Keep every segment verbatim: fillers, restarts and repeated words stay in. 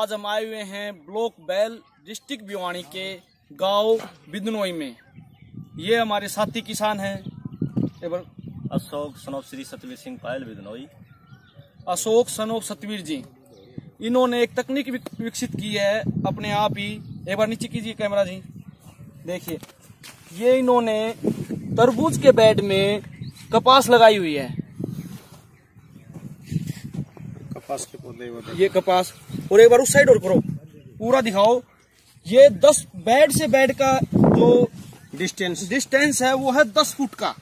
आज हम आए हुए हैं ब्लॉक बैल डिस्ट्रिक्ट भिवानी के गांव बिधनोई में। ये हमारे साथी किसान हैं अशोक सनोप श्री सतवीर सिंह पायल बिधनोई। अशोक सनोप सतवीर जी, इन्होंने एक तकनीक विकसित की है अपने आप ही। एक बार नीचे कीजिए कैमरा जी, देखिए ये इन्होंने तरबूज के बेड में कपास लगाई हुई है। कपास के पौधे, ये कपास, और एक बार उस साइड और करो, पूरा दिखाओ। ये दस बेड से बेड का जो डिस्टेंस डिस्टेंस है वो है दस फुट का,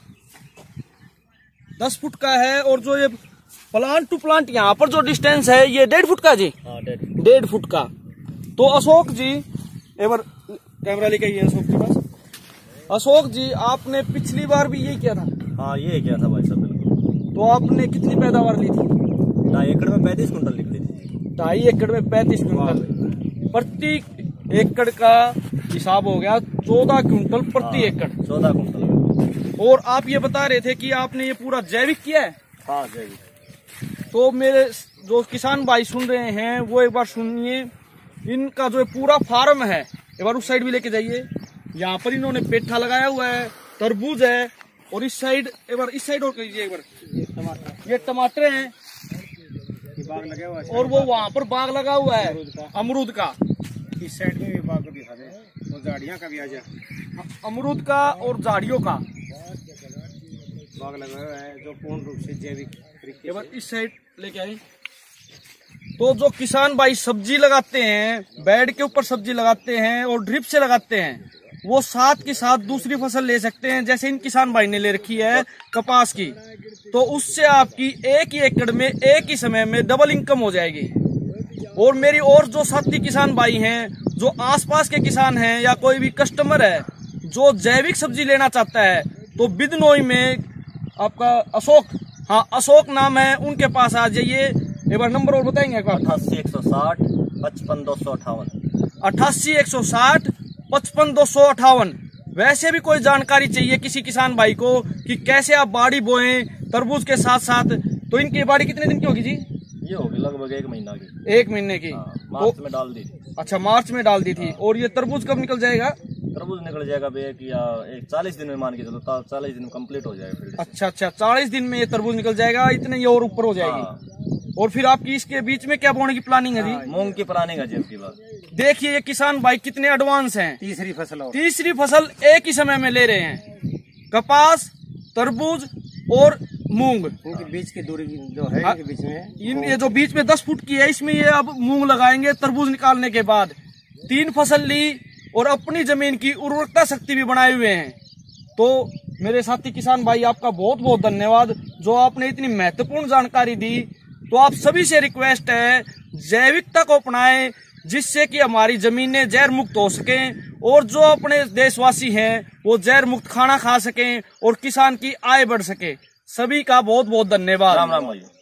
दस फुट का है। और जो ये प्लांट टू प्लांट यहाँ पर जो डिस्टेंस है ये डेढ़ फुट का जी, डेढ़ फुट का। तो अशोक जी, एक बार कैमरा लेके आइए अशोक के पास। अशोक जी, आपने पिछली बार भी ये किया था? हाँ, ये किया था भाई साहब, बिल्कुल। तो आपने कितनी पैदावार ली थी? ढाई एकड़ में पैंतीस कुंटल निकली थी। ढाई एकड़ में पैंतीस कुंटल, प्रति एकड़ का हिसाब हो गया चौदह कुंटल प्रति एकड़, चौदह कुंटल। और आप ये बता रहे थे कि आपने ये पूरा जैविक किया है? हाँ, जैविक। तो मेरे जो किसान भाई सुन रहे हैं वो एक बार सुनिए, इनका जो पूरा फार्म है, एक बार उस साइड भी लेके जाइए। यहाँ पर इन्होंने पेठा लगाया हुआ है, तरबूज है, और इस साइड एक बार इस साइड और कीजिए एक बार, ये टमाटर हैं, बाग लगा हुआ है, और वो वहाँ पर बाग लगा हुआ है अमरूद का। इस साइड में भी बाग दिखा दे, और झाड़ियाँ का भी आ जाए, अमरूद का और झाड़ियों का बाग लगा हुआ है, जो पूर्ण रूप से जैविक। इस साइड लेके आइए। तो जो किसान भाई सब्जी लगाते हैं, बेड के ऊपर सब्जी लगाते हैं और ड्रिप से लगाते हैं, वो साथ के साथ दूसरी फसल ले सकते हैं, जैसे इन किसान भाई ने ले रखी है कपास की। तो उससे आपकी एक ही एकड़ में एक ही समय में डबल इनकम हो जाएगी। और मेरी और जो साथी किसान भाई हैं, जो आसपास के किसान हैं, या कोई भी कस्टमर है जो जैविक सब्जी लेना चाहता है, तो बिधनोई में आपका अशोक, हाँ अशोक नाम है, उनके पास आ जाइए। एक बार नंबर और बताएंगे एक बार। अट्ठासी एक सौ साठ पचपन दो सौ अट्ठावन, अट्ठासी एक सौ साठ पचपन दो सौ अट्ठावन। वैसे भी कोई जानकारी चाहिए किसी किसान भाई को कि कैसे आप बाड़ी बोएं तरबूज के साथ साथ, तो इनकी बाड़ी कितने दिन की होगी जी? ये होगी लगभग एक महीना की, एक महीने की। आ, मार्च तो, में डाल दी थी। अच्छा, मार्च में डाल दी थी। आ, और ये तरबूज कब निकल जाएगा? तरबूज निकल जाएगा एक या एक चालीस दिन में, मान के चलो तो चालीस दिन कम्प्लीट हो जाएगा फिर। अच्छा अच्छा, चालीस दिन में ये तरबूज निकल जाएगा, इतने ये और ऊपर हो जाएगी। और फिर आपकी इसके बीच में क्या बोने की प्लानिंग है जी? मूंग की प्लानिंग है जी आपकी बात। देखिए ये किसान भाई कितने एडवांस हैं, तीसरी फसल तीसरी फसल एक ही समय में ले रहे हैं, कपास, तरबूज और मूंग। इनके बीच की दूरी जो है, इनके बीच में इन ये जो बीच में दस फुट की है, इसमें ये अब मूंग लगाएंगे तरबूज निकालने के बाद। तीन फसल ली और अपनी जमीन की उर्वरता शक्ति भी बनाए हुए हैं। तो मेरे साथी किसान भाई, आपका बहुत बहुत धन्यवाद जो आपने इतनी महत्वपूर्ण जानकारी दी। तो आप सभी से रिक्वेस्ट है, जैविकता को अपनाएं, जिससे कि हमारी जमीनें जहर मुक्त हो सकें, और जो अपने देशवासी हैं वो जहर मुक्त खाना खा सकें, और किसान की आय बढ़ सके। सभी का बहुत बहुत धन्यवाद। राम राम भाई।